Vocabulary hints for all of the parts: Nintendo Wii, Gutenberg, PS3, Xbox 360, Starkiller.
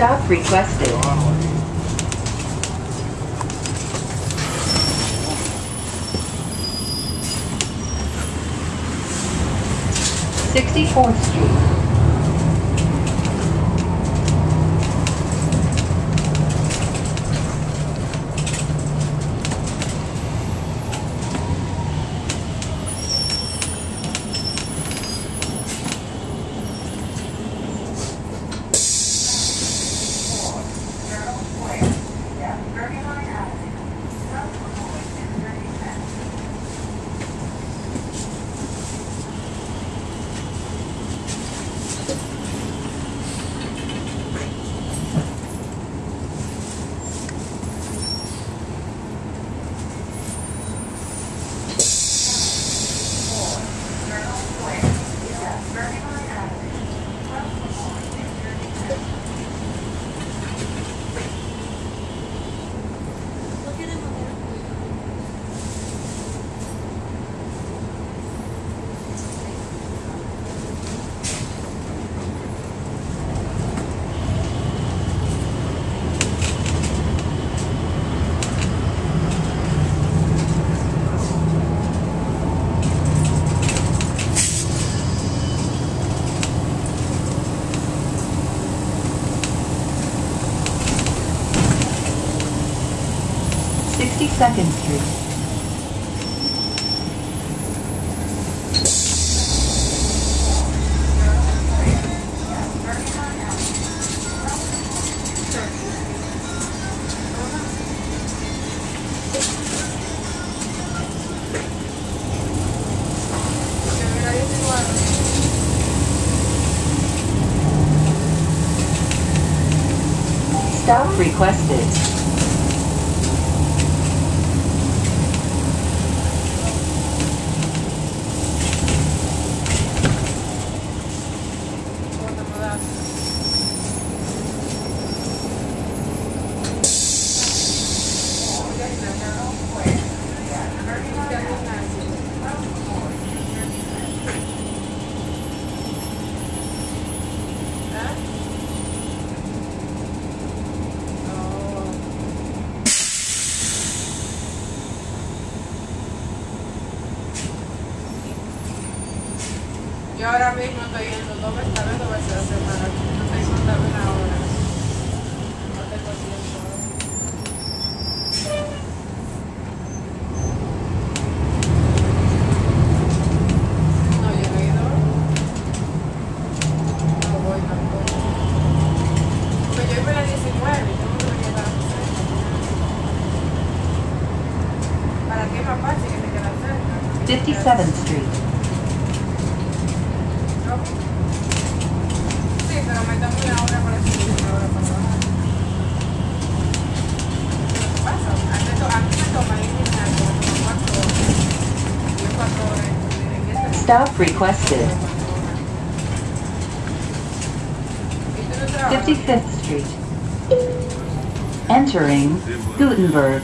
Stop requesting. Wow. 64th Street. Second Street. Stop requested. 57th Street. Stop requested. 55th Street. Entering Gutenberg.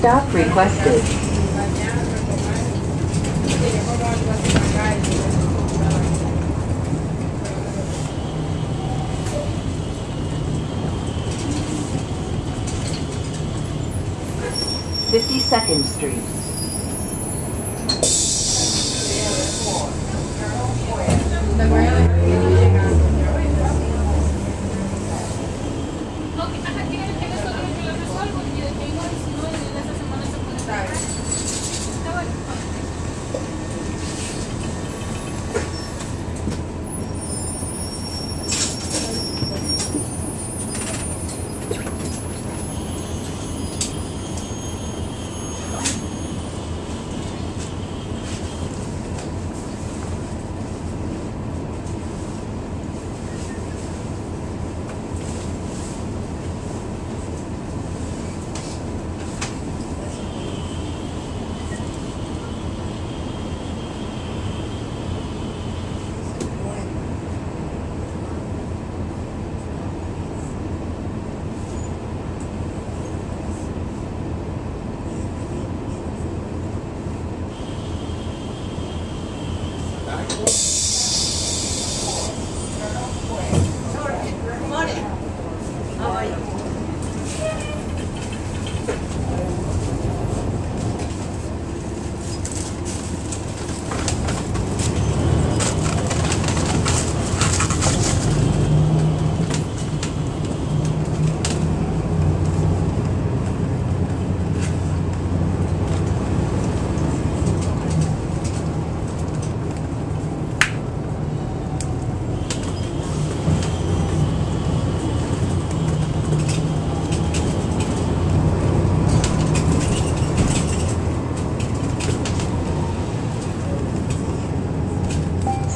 Stop requested. Second Street.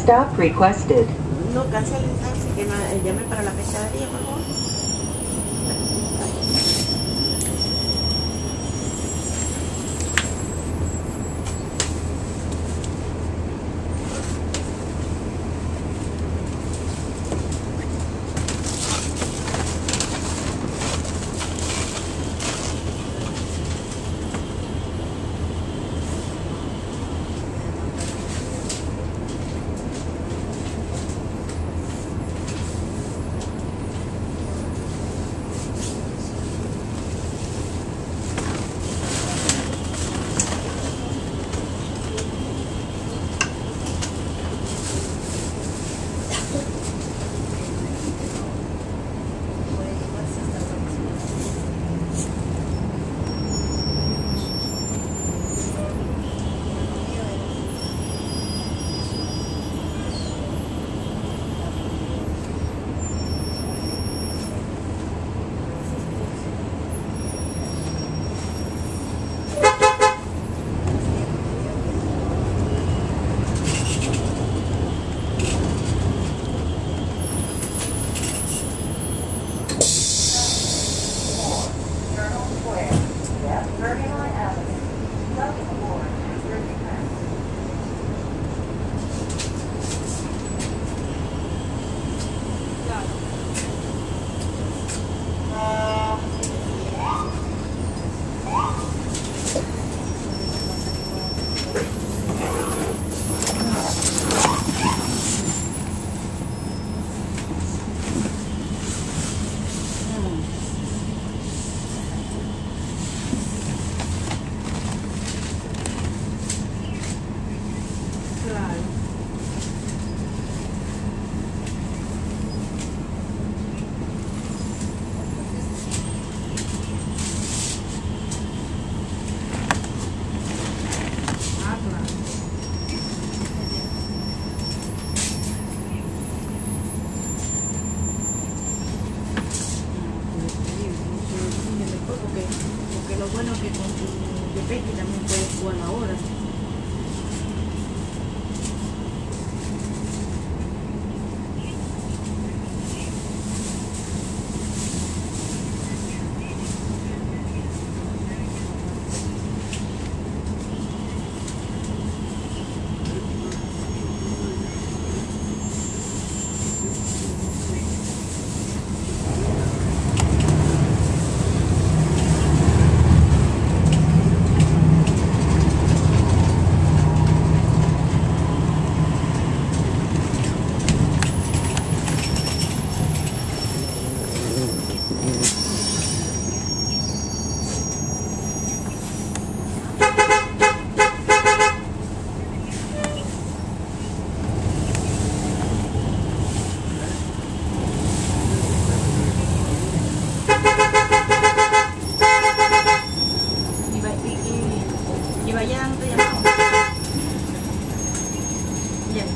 Stop requested. No, cancel el taxi, que llame para la fecha de día, por favor. tanto y no. Ya.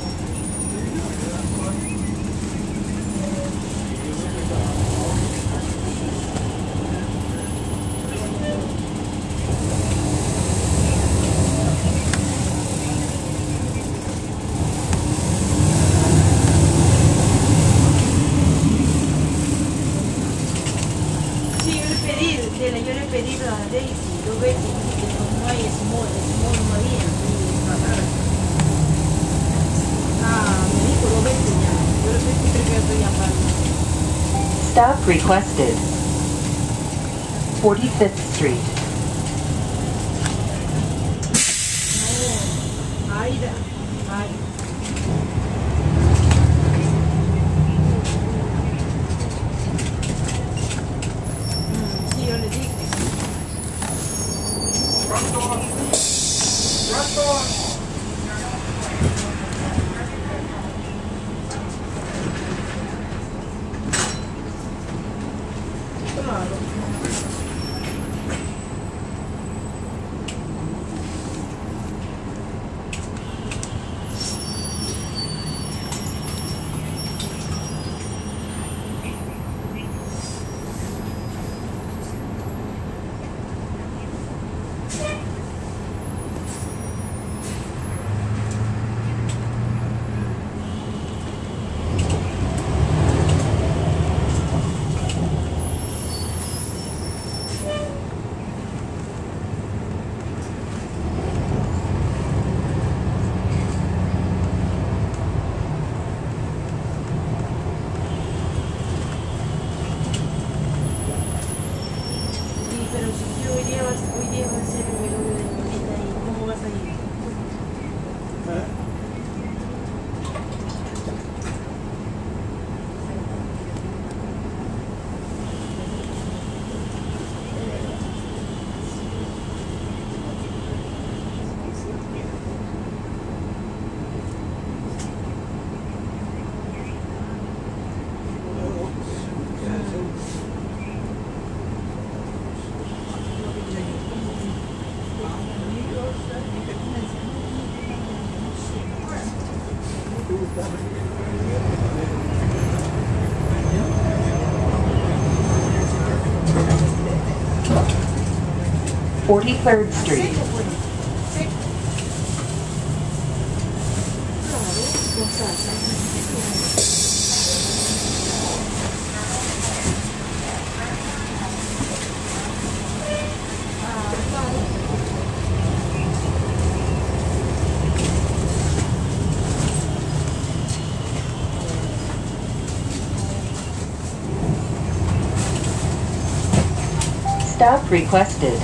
Sí, yo le he pedido a Daisy, lo ve que no hay es muy bien. Stop requested. 45th Street. Forty-third Street. Stop requested.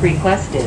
have requested.